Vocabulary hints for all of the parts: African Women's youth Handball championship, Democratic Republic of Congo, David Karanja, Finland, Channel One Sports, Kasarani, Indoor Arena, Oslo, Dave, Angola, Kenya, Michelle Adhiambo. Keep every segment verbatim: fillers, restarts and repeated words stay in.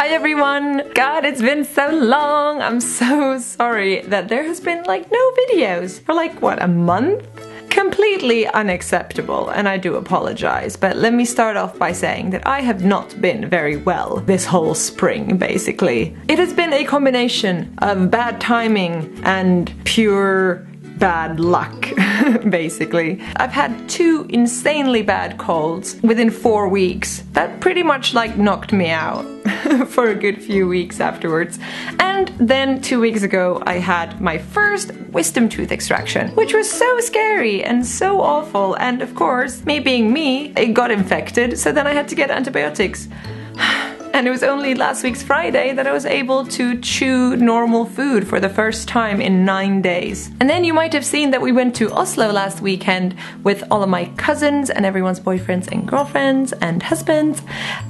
Hi everyone! God, it's been so long! I'm so sorry that there has been like no videos for like, what, a month? Completely unacceptable, and I do apologize, but let me start off by saying that I have not been very well this whole spring, basically. It has been a combination of bad timing and pure bad luck, basically. I've had two insanely bad colds within four weeks that pretty much like knocked me out for a good few weeks afterwards. And then two weeks ago I had my first wisdom tooth extraction, which was so scary and so awful, and of course, me being me, it got infected, so then I had to get antibiotics. And it was only last week's Friday that I was able to chew normal food for the first time in nine days. And then you might have seen that we went to Oslo last weekend with all of my cousins and everyone's boyfriends and girlfriends and husbands.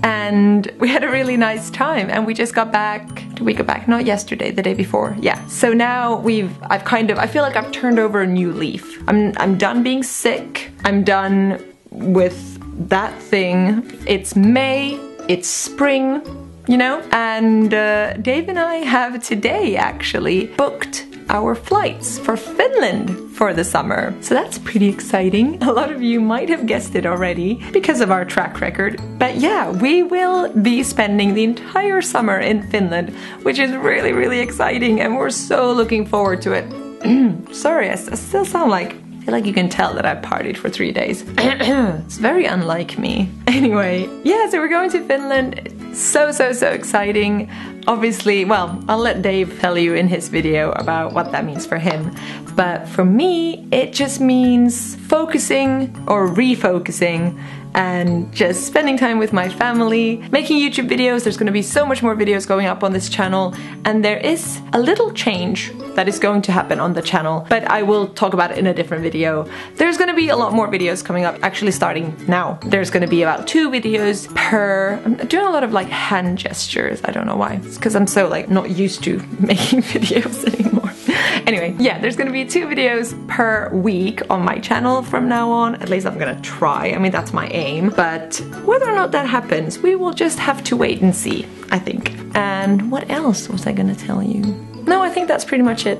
And we had a really nice time, and we just got back, did we go back? Not yesterday, the day before, yeah. So now we've, I've kind of, I feel like I've turned over a new leaf. I'm, I'm done being sick, I'm done with that thing. It's May. It's spring, you know? And uh, Dave and I have today actually booked our flights for Finland for the summer. So that's pretty exciting. A lot of you might have guessed it already because of our track record. But yeah, we will be spending the entire summer in Finland, which is really, really exciting, and we're so looking forward to it. Sorry, I, I still sound like I feel like you can tell that I partied for three days. It's very unlike me. Anyway, yeah, so we're going to Finland. So, so, so exciting. Obviously, well, I'll let Dave tell you in his video about what that means for him. But for me, it just means focusing or refocusing and just spending time with my family, making YouTube videos. There's gonna be so much more videos going up on this channel, and there is a little change that is going to happen on the channel, but I will talk about it in a different video. There's gonna be a lot more videos coming up, actually starting now. There's gonna be about two videos per... I'm doing a lot of like hand gestures, I don't know why. It's because I'm so like not used to making videos anymore. Anyway, yeah, there's gonna be two videos per week on my channel from now on. At least I'm gonna try, I mean that's my aim, but whether or not that happens, we will just have to wait and see, I think. And what else was I gonna tell you? No, I think that's pretty much it.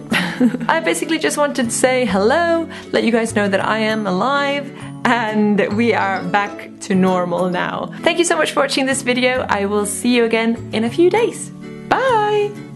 I basically just wanted to say hello, let you guys know that I am alive, and we are back to normal now. Thank you so much for watching this video. I will see you again in a few days. Bye!